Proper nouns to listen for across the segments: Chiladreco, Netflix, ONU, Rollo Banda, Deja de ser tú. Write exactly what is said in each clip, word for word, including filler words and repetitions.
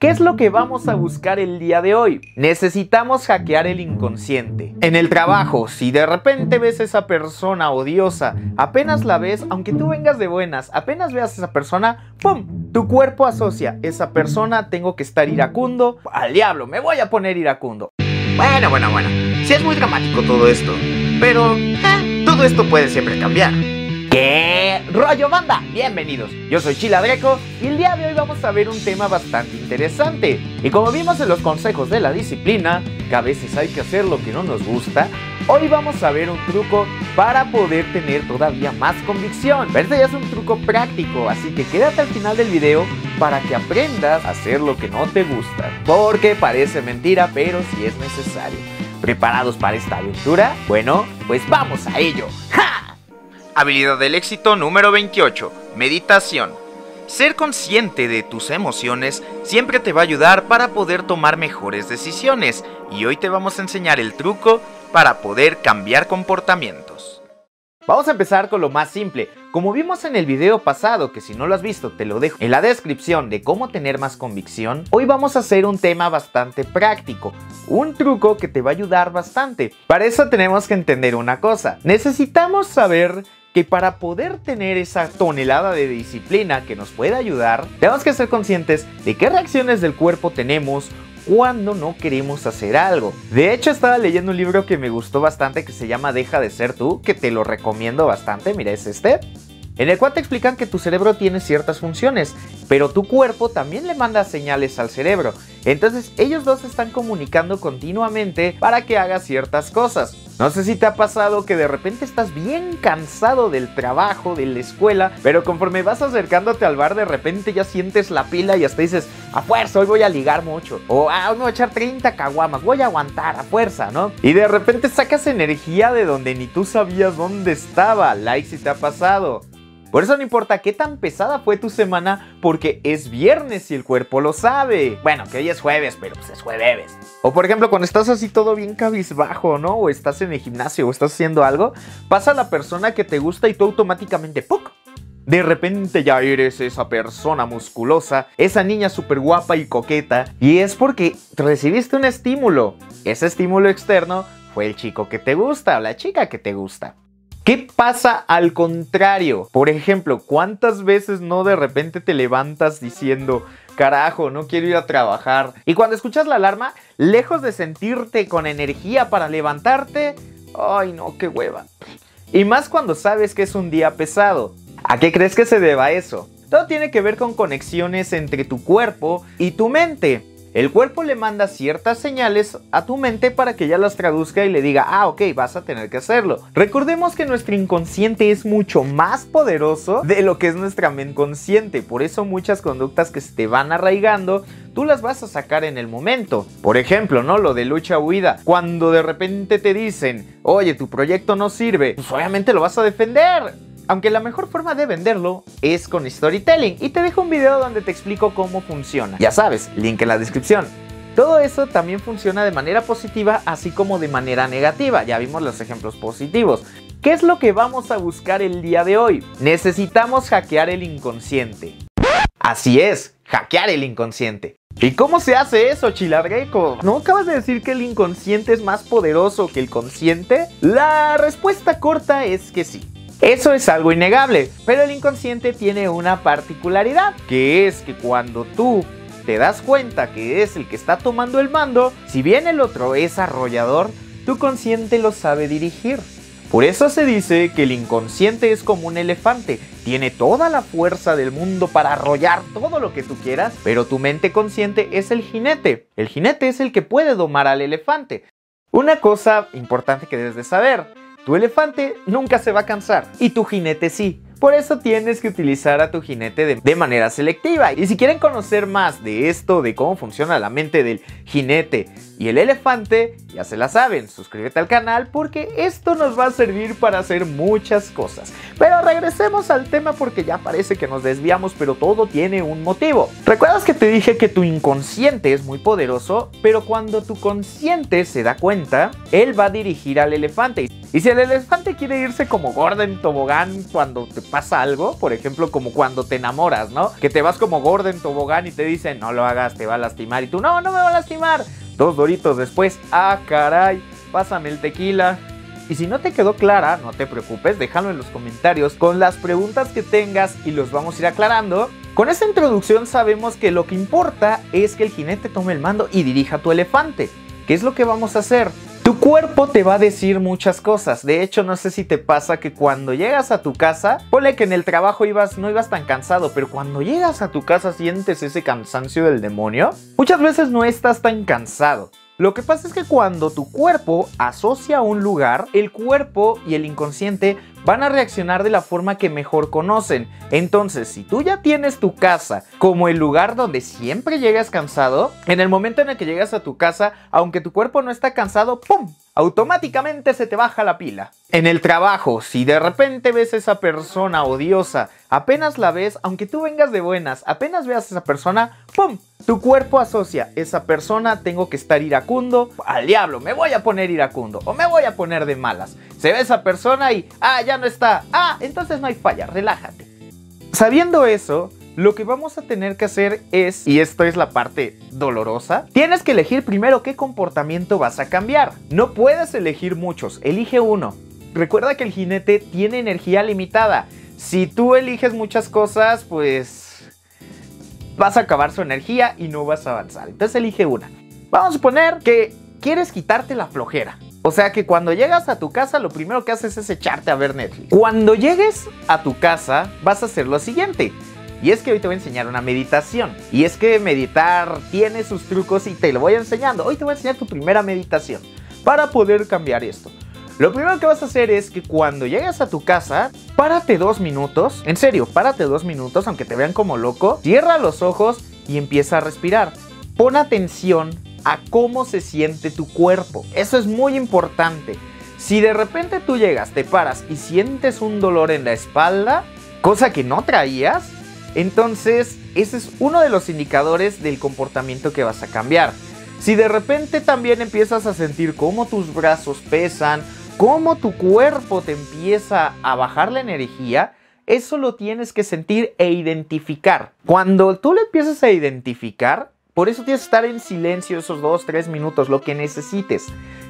¿Qué es lo que vamos a buscar el día de hoy? Necesitamos hackear el inconsciente. En el trabajo, si de repente ves a esa persona odiosa, apenas la ves, aunque tú vengas de buenas, apenas veas a esa persona, ¡pum! Tu cuerpo asocia, esa persona tengo que estar iracundo, al diablo, me voy a poner iracundo. Bueno, bueno, bueno, sí es muy dramático todo esto, pero eh, todo esto puede siempre cambiar. ¿Qué? ¡Rollo Banda! Bienvenidos, yo soy Chiladreco y el día de hoy vamos a ver un tema bastante interesante. Y como vimos en los consejos de la disciplina, que a veces hay que hacer lo que no nos gusta, hoy vamos a ver un truco para poder tener todavía más convicción. Pero este ya es un truco práctico, así que quédate al final del video para que aprendas a hacer lo que no te gusta. Porque parece mentira, pero sí es necesario. ¿Preparados para esta aventura? Bueno, pues vamos a ello. ¡Ja! Habilidad del éxito número veintiocho. Meditación. Ser consciente de tus emociones siempre te va a ayudar para poder tomar mejores decisiones, y hoy te vamos a enseñar el truco para poder cambiar comportamientos. Vamos a empezar con lo más simple. Como vimos en el video pasado, que si no lo has visto te lo dejo en la descripción, de cómo tener más convicción, hoy vamos a hacer un tema bastante práctico, un truco que te va a ayudar bastante. Para eso tenemos que entender una cosa. Necesitamos saber que para poder tener esa tonelada de disciplina que nos puede ayudar, tenemos que ser conscientes de qué reacciones del cuerpo tenemos cuando no queremos hacer algo. De hecho, estaba leyendo un libro que me gustó bastante que se llama Deja de ser tú, que te lo recomiendo bastante, mira, es este, en el cual te explican que tu cerebro tiene ciertas funciones, pero tu cuerpo también le manda señales al cerebro. Entonces ellos dos están comunicando continuamente para que hagas ciertas cosas. No sé si te ha pasado que de repente estás bien cansado del trabajo, de la escuela, pero conforme vas acercándote al bar de repente ya sientes la pila y hasta dices, a fuerza, hoy voy a ligar mucho, o ah, no, voy a echar treinta caguamas, voy a aguantar a fuerza, ¿no? Y de repente sacas energía de donde ni tú sabías dónde estaba. Like si te ha pasado. Por eso no importa qué tan pesada fue tu semana, porque es viernes y el cuerpo lo sabe. Bueno, que hoy es jueves, pero pues es jueves. O por ejemplo, cuando estás así todo bien cabizbajo, ¿no? O estás en el gimnasio o estás haciendo algo, pasa la persona que te gusta y tú automáticamente ¡puc! De repente ya eres esa persona musculosa, esa niña súper guapa y coqueta. Y es porque recibiste un estímulo. Ese estímulo externo fue el chico que te gusta o la chica que te gusta. ¿Qué pasa al contrario? Por ejemplo, ¿cuántas veces no de repente te levantas diciendo, carajo, no quiero ir a trabajar? Y cuando escuchas la alarma, lejos de sentirte con energía para levantarte, ¡ay no, qué hueva! Y más cuando sabes que es un día pesado. ¿A qué crees que se deba eso? Todo tiene que ver con conexiones entre tu cuerpo y tu mente. El cuerpo le manda ciertas señales a tu mente para que ya las traduzca y le diga, ah, ok, vas a tener que hacerlo. Recordemos que nuestro inconsciente es mucho más poderoso de lo que es nuestra mente consciente. Por eso muchas conductas que se te van arraigando, tú las vas a sacar en el momento. Por ejemplo, ¿no? Lo de lucha-huida. Cuando de repente te dicen, oye, tu proyecto no sirve, pues obviamente lo vas a defender. Aunque la mejor forma de venderlo es con storytelling, y te dejo un video donde te explico cómo funciona. Ya sabes, link en la descripción. Todo eso también funciona de manera positiva así como de manera negativa. Ya vimos los ejemplos positivos. ¿Qué es lo que vamos a buscar el día de hoy? Necesitamos hackear el inconsciente. Así es, hackear el inconsciente. ¿Y cómo se hace eso, Chiladreco? ¿No acabas de decir que el inconsciente es más poderoso que el consciente? La respuesta corta es que sí. Eso es algo innegable, pero el inconsciente tiene una particularidad, que es que cuando tú te das cuenta que es el que está tomando el mando, si bien el otro es arrollador, tu consciente lo sabe dirigir. Por eso se dice que el inconsciente es como un elefante, tiene toda la fuerza del mundo para arrollar todo lo que tú quieras, pero tu mente consciente es el jinete. El jinete es el que puede domar al elefante. Una cosa importante que debes de saber: tu elefante nunca se va a cansar y tu jinete sí. Por eso tienes que utilizar a tu jinete de, de manera selectiva. Y si quieren conocer más de esto, de cómo funciona la mente del jinete y el elefante, ya se la saben, suscríbete al canal porque esto nos va a servir para hacer muchas cosas. Pero regresemos al tema porque ya parece que nos desviamos, pero todo tiene un motivo. ¿Recuerdas que te dije que tu inconsciente es muy poderoso? Pero cuando tu consciente se da cuenta, él va a dirigir al elefante. Y si el elefante quiere irse como gorda en tobogán cuando te pasa algo, por ejemplo, como cuando te enamoras, ¿no? Que te vas como gorda en tobogán y te dicen, no lo hagas, te va a lastimar. Y tú, no, no me va a lastimar. Dos doritos después, ah, caray, pásame el tequila. Y si no te quedó clara, no te preocupes, déjalo en los comentarios con las preguntas que tengas y los vamos a ir aclarando. Con esta introducción sabemos que lo que importa es que el jinete tome el mando y dirija a tu elefante. ¿Qué es lo que vamos a hacer? Tu cuerpo te va a decir muchas cosas. De hecho, no sé si te pasa que cuando llegas a tu casa, ponle que en el trabajo ibas, no ibas tan cansado, pero cuando llegas a tu casa sientes ese cansancio del demonio. Muchas veces no estás tan cansado. Lo que pasa es que cuando tu cuerpo asocia un lugar, el cuerpo y el inconsciente van a reaccionar de la forma que mejor conocen. Entonces, si tú ya tienes tu casa como el lugar donde siempre llegas cansado, en el momento en el que llegas a tu casa, aunque tu cuerpo no está cansado, ¡pum!, automáticamente se te baja la pila. En el trabajo, si de repente ves a esa persona odiosa, apenas la ves, aunque tú vengas de buenas, apenas veas a esa persona, ¡pum!, tu cuerpo asocia, esa persona tengo que estar iracundo, al diablo, me voy a poner iracundo o me voy a poner de malas. Se ve esa persona y, ah, ya no está, ah, entonces no hay falla, relájate. Sabiendo eso, lo que vamos a tener que hacer es, y esto es la parte dolorosa, tienes que elegir primero qué comportamiento vas a cambiar. No puedes elegir muchos, elige uno. Recuerda que el jinete tiene energía limitada. Si tú eliges muchas cosas, pues vas a acabar su energía y no vas a avanzar. Entonces elige una. Vamos a suponer que quieres quitarte la flojera. O sea que cuando llegas a tu casa lo primero que haces es echarte a ver Netflix. Cuando llegues a tu casa vas a hacer lo siguiente. Y es que hoy te voy a enseñar una meditación. Y es que meditar tiene sus trucos y te lo voy enseñando. Hoy te voy a enseñar tu primera meditación para poder cambiar esto. Lo primero que vas a hacer es que cuando llegues a tu casa, párate dos minutos, en serio, párate dos minutos, aunque te vean como loco, cierra los ojos y empieza a respirar. Pon atención a cómo se siente tu cuerpo, eso es muy importante. Si de repente tú llegas, te paras y sientes un dolor en la espalda, cosa que no traías, entonces ese es uno de los indicadores del comportamiento que vas a cambiar. Si de repente también empiezas a sentir cómo tus brazos pesan, cómo tu cuerpo te empieza a bajar la energía, eso lo tienes que sentir e identificar. Cuando tú lo empiezas a identificar, por eso tienes que estar en silencio esos dos, tres minutos, lo que necesites.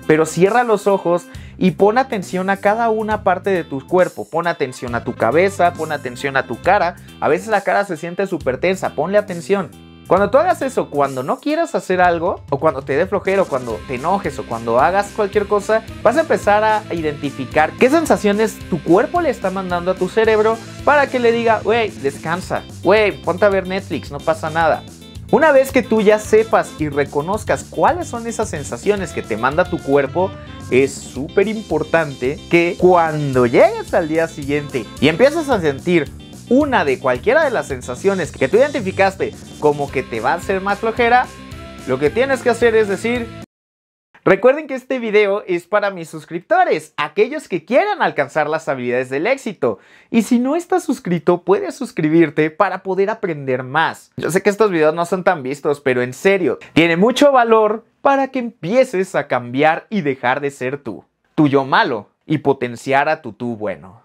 Pero cierra los ojos y pon atención a cada una parte de tu cuerpo. Pon atención a tu cabeza, pon atención a tu cara. A veces la cara se siente súper tensa, ponle atención. Cuando tú hagas eso, cuando no quieras hacer algo, o cuando te dé flojera, o cuando te enojes, o cuando hagas cualquier cosa, vas a empezar a identificar qué sensaciones tu cuerpo le está mandando a tu cerebro para que le diga, wey, descansa, wey, ponte a ver Netflix, no pasa nada. Una vez que tú ya sepas y reconozcas cuáles son esas sensaciones que te manda tu cuerpo, es súper importante que cuando llegues al día siguiente y empiezas a sentir una de cualquiera de las sensaciones que tú identificaste como que te va a hacer más flojera, lo que tienes que hacer es decir, recuerden que este video es para mis suscriptores, aquellos que quieran alcanzar las habilidades del éxito. Y si no estás suscrito, puedes suscribirte para poder aprender más. Yo sé que estos videos no son tan vistos, pero en serio, tiene mucho valor para que empieces a cambiar y dejar de ser tú, tu yo malo, y potenciar a tu tú bueno.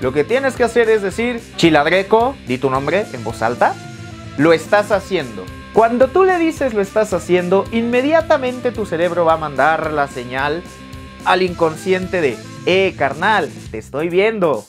Lo que tienes que hacer es decir, Chiladreco, di tu nombre en voz alta, lo estás haciendo. Cuando tú le dices lo estás haciendo, inmediatamente tu cerebro va a mandar la señal al inconsciente de, eh, carnal, te estoy viendo,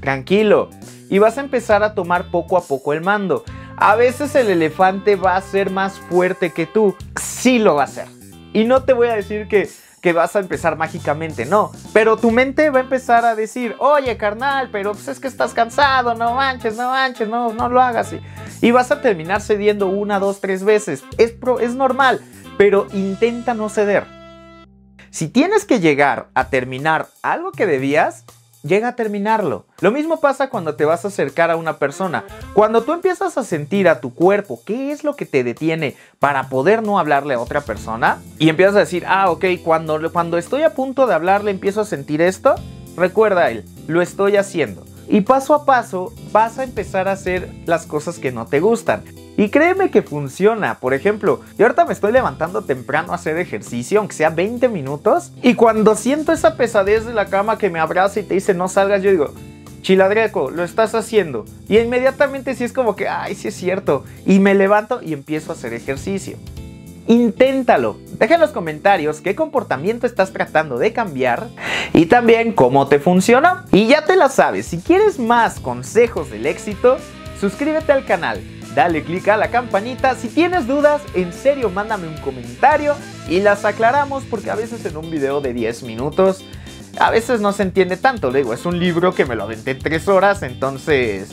tranquilo. Y vas a empezar a tomar poco a poco el mando. A veces el elefante va a ser más fuerte que tú, sí lo va a hacer. Y no te voy a decir que... que vas a empezar mágicamente, no, pero tu mente va a empezar a decir, oye carnal, pero pues es que estás cansado, no manches, no manches, no, no lo hagas, y, y vas a terminar cediendo una, dos, tres veces, es, pro, es normal, pero intenta no ceder. Si tienes que llegar a terminar algo que debías, llega a terminarlo. Lo mismo pasa cuando te vas a acercar a una persona. Cuando tú empiezas a sentir a tu cuerpo qué es lo que te detiene para poder no hablarle a otra persona y empiezas a decir, ah, ok, cuando, cuando estoy a punto de hablarle empiezo a sentir esto, recuerda él, lo estoy haciendo. Y paso a paso vas a empezar a hacer las cosas que no te gustan. Y créeme que funciona. Por ejemplo, yo ahorita me estoy levantando temprano a hacer ejercicio, aunque sea veinte minutos, y cuando siento esa pesadez de la cama que me abraza y te dice no salgas, yo digo, Chiladreco, lo estás haciendo. Y inmediatamente sí es como que, ay, sí es cierto. Y me levanto y empiezo a hacer ejercicio. Inténtalo. Deja en los comentarios qué comportamiento estás tratando de cambiar y también cómo te funciona. Y ya te la sabes, si quieres más consejos del éxito, suscríbete al canal, dale click a la campanita. Si tienes dudas, en serio, mándame un comentario y las aclaramos, porque a veces en un video de diez minutos, a veces no se entiende tanto. Le digo, es un libro que me lo aventé en tres horas, entonces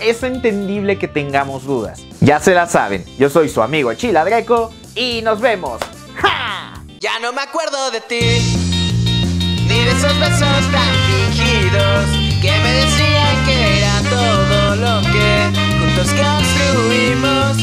es entendible que tengamos dudas. Ya se la saben, yo soy su amigo Chiladreco. Y nos vemos. ¡Ja! Ya no me acuerdo de ti, ni de esos besos tan fingidos que me decían que era todo lo que juntos construimos.